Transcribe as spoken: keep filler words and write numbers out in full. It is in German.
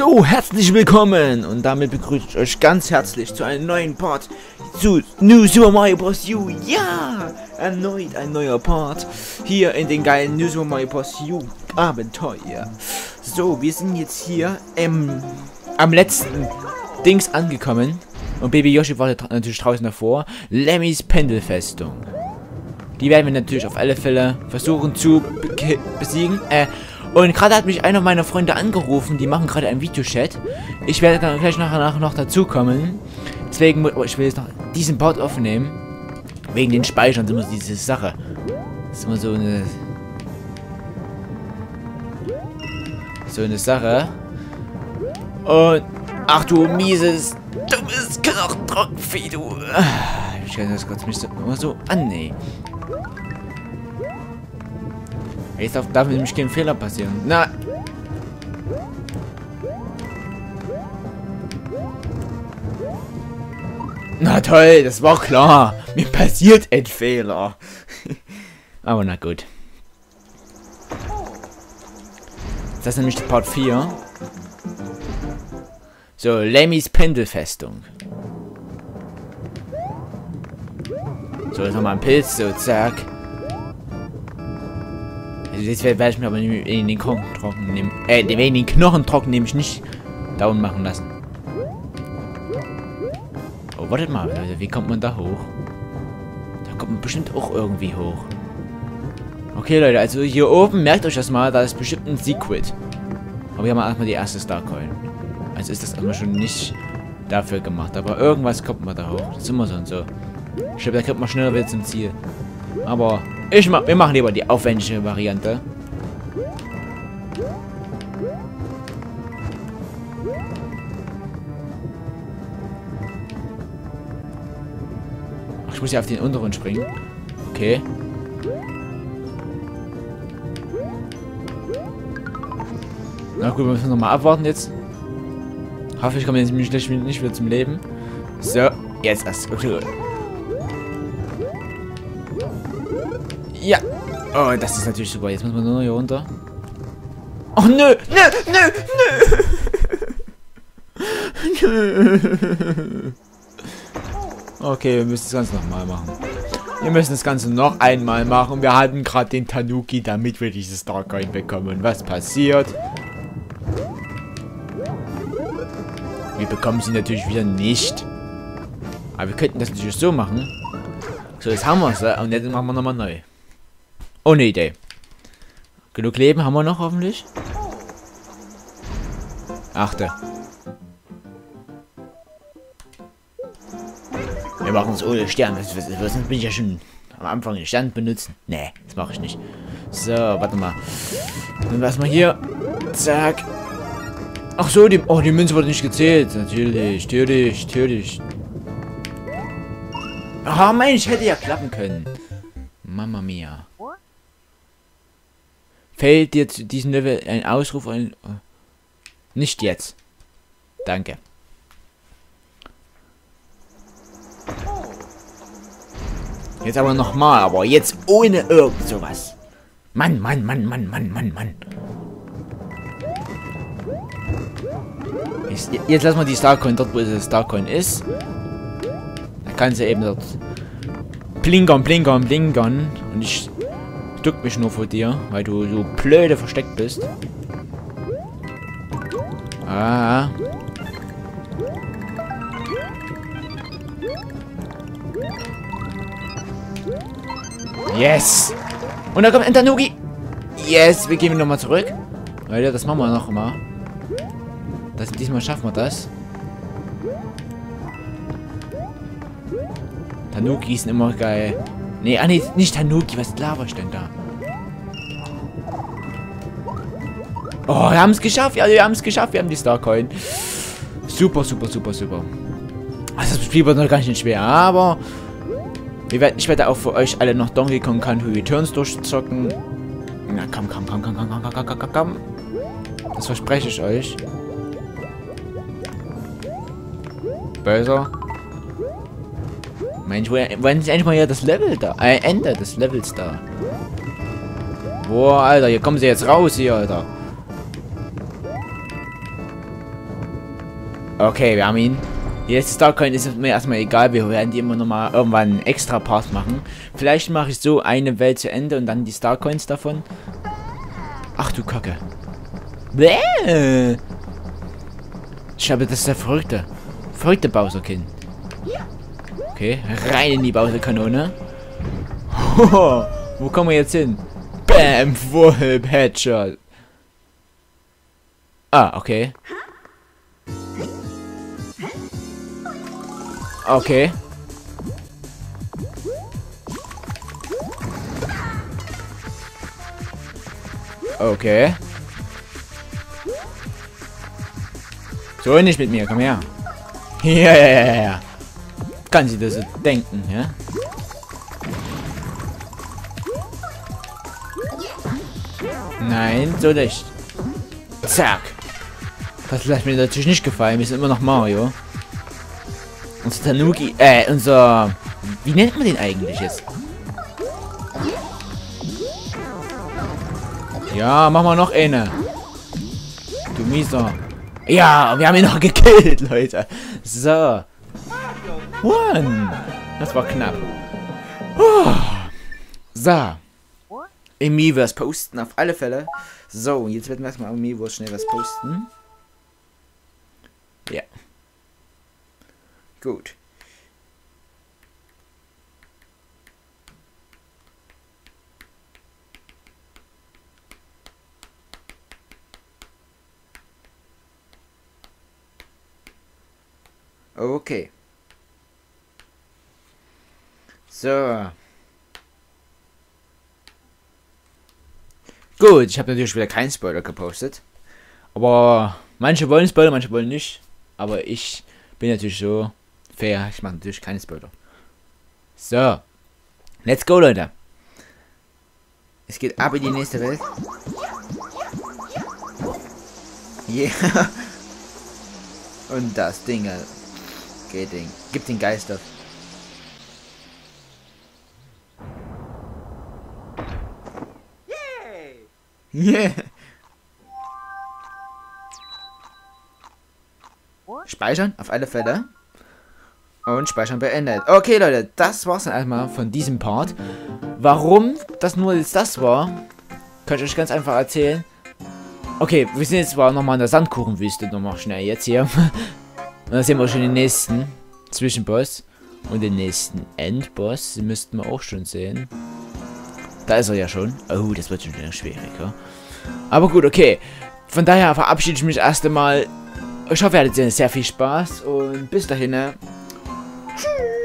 So, herzlich willkommen und damit begrüße ich euch ganz herzlich zu einem neuen Part zu New Super Mario Bros. U. Ja, erneut ein neuer Part hier in den geilen New Super Mario Bros. U Abenteuer. So, wir sind jetzt hier ähm, am letzten Dings angekommen und Baby Yoshi wartet natürlich draußen davor. Lemmys Pendelfestung. Die werden wir natürlich auf alle Fälle versuchen zu be besiegen. Äh, Und gerade hat mich einer meiner Freunde angerufen, die machen gerade einen Videochat. Ich werde dann gleich nachher noch dazukommen. Deswegen, ich will jetzt noch diesen Part aufnehmen. Wegen den Speichern, das ist immer diese Sache. Das ist immer so eine... So eine Sache. Und... Ach du mieses, dummes Knochentrockenvieh, du... Ich kann das kurz nicht immer so annehmen. Jetzt darf, darf nämlich kein Fehler passieren. Na! Na toll, das war klar. Mir passiert ein Fehler. Aber na gut. Das ist nämlich der Part vier. So, Lemmys Pendelfestung. So, jetzt nochmal ein Pilz, so zack. Jetzt werde ich mir aber in den Knochen trocken nehmen. Äh, in den Knochen trocken nehme ich nicht down machen lassen. Oh, wartet mal, Leute, wie kommt man da hoch? Da kommt man bestimmt auch irgendwie hoch. Okay, Leute, also hier oben, merkt euch das mal, da ist bestimmt ein Secret. Aber wir haben erstmal die erste Starcoin. Also ist das erstmal schon nicht dafür gemacht. Aber irgendwas kommt man da hoch. Das ist immer so und so. Ich glaube, da kommt man schneller wieder zum Ziel. Aber... Ich ma wir machen lieber die aufwendige Variante. Ach, ich muss ja auf den unteren springen. Okay. Na gut, wir müssen nochmal abwarten jetzt. Hoffe ich komme jetzt nicht wieder zum Leben. So, jetzt erst. Okay. Ja. Oh, das ist natürlich super. Jetzt müssen wir nur noch hier runter. Oh, nö. Nö, nö, nö. Okay, wir müssen das Ganze nochmal machen. Wir müssen das Ganze noch einmal machen. Wir hatten gerade den Tanuki, damit wir dieses Starcoin bekommen. Und was passiert? Wir bekommen sie natürlich wieder nicht. Aber wir könnten das natürlich so machen. So, jetzt haben wir es. Und jetzt machen wir nochmal neu. Ohne Idee. Genug Leben haben wir noch, hoffentlich. Achte. Wir machen es ohne Stern. Was, was, was, sonst bin ich ja schon am Anfang den Stern benutzen. Nee, das mache ich nicht. So, warte mal. Dann lass mal hier. Zack. Ach so, die, oh, die Münze wurde nicht gezählt. Natürlich, natürlich, natürlich. Ah, oh, mein, ich hätte ja klappen können. Mama mia. Fällt dir zu diesem Level ein Ausruf ein... Nicht jetzt. Danke. Jetzt aber nochmal, aber jetzt ohne irgend sowas. Mann, Mann, Mann, Mann, Mann, Mann, Mann. Jetzt, jetzt lassen wir die Starcoin dort, wo das Starcoin ist. Da kann sie eben dort... Blinkern, blinkern, blinkern. Und ich... duck mich nur vor dir, weil du so blöde versteckt bist. Ah. Yes! Und da kommt ein Tanuki! Yes! Wir gehen nochmal zurück. Leute, das machen wir noch mal. Das, diesmal schaffen wir das. Tanuki sind immer geil. Nee, ah, nee, nicht Tanuki, was laber ich denn da? Oh, wir haben es geschafft, ja, wir haben es geschafft, wir haben die Starcoin. Super, super, super, super. Also das Spiel wird noch gar nicht schwer, aber wir werden, ich werde auch für euch alle noch Donkey Kong Country Returns durchzocken. Na komm, komm, komm, komm, komm, komm, komm, komm, komm, komm. Das verspreche ich euch. Böser. Mensch, wenn sich endlich mal hier das Level da, äh, Ende des Levels da. Boah, Alter, hier kommen sie jetzt raus, hier, Alter. Okay, wir haben ihn. Jetzt Starcoin ist mir erstmal egal, wir werden die immer nochmal irgendwann einen extra Part machen. Vielleicht mache ich so eine Welt zu Ende und dann die Starcoins davon. Ach du Kacke. Bläh. Ich habe das ist der verrückte. Verrückte Bowser-Kind. Okay, rein in die Bowser-Kanone. Hoho, wo kommen wir jetzt hin? Bam, Wurp, Headshot. Ah, okay. Okay. Okay. So nicht mit mir, komm her. Ja, ja, ja, ja. Kann sie das so denken, ja? Nein, so nicht. Zack. Das lässt mir natürlich nicht gefallen, wir sind immer noch Mario. Unser Tanuki, äh, unser... Wie nennt man den eigentlich jetzt? Ja, machen wir noch eine. Du Mieser. Ja, wir haben ihn noch gekillt, Leute. So. One. Das war knapp. Puh. So. Emiwurst posten auf alle Fälle. So, jetzt werden wir erstmal Emiwurst schnell was posten. Ja. Gut. Okay. So. Gut, ich habe natürlich wieder keinen Spoiler gepostet. Aber manche wollen Spoiler, manche wollen nicht. Aber ich bin natürlich so... Ich mache natürlich keine Spoiler. So. Let's go, Leute. Es geht ab in die nächste Welt. Yeah. Und das Ding. Okay, Ding. Gib den Geist auf. Yeah. Speichern, auf alle Fälle. Und Speichern beendet. Okay, Leute, das war's dann erstmal von diesem Part. Warum das nur jetzt das war, kann ich euch ganz einfach erzählen. Okay, wir sind jetzt zwar nochmal in der Sandkuchenwüste, nochmal schnell jetzt hier. Und dann sehen wir schon den nächsten Zwischenboss. Und den nächsten Endboss, den müssten wir auch schon sehen. Da ist er ja schon. Oh, das wird schon wieder schwieriger. Aber gut, okay. Von daher verabschiede ich mich erst einmal. Ich hoffe, ihr hattet sehr viel Spaß. Und bis dahin, ne? Cheers.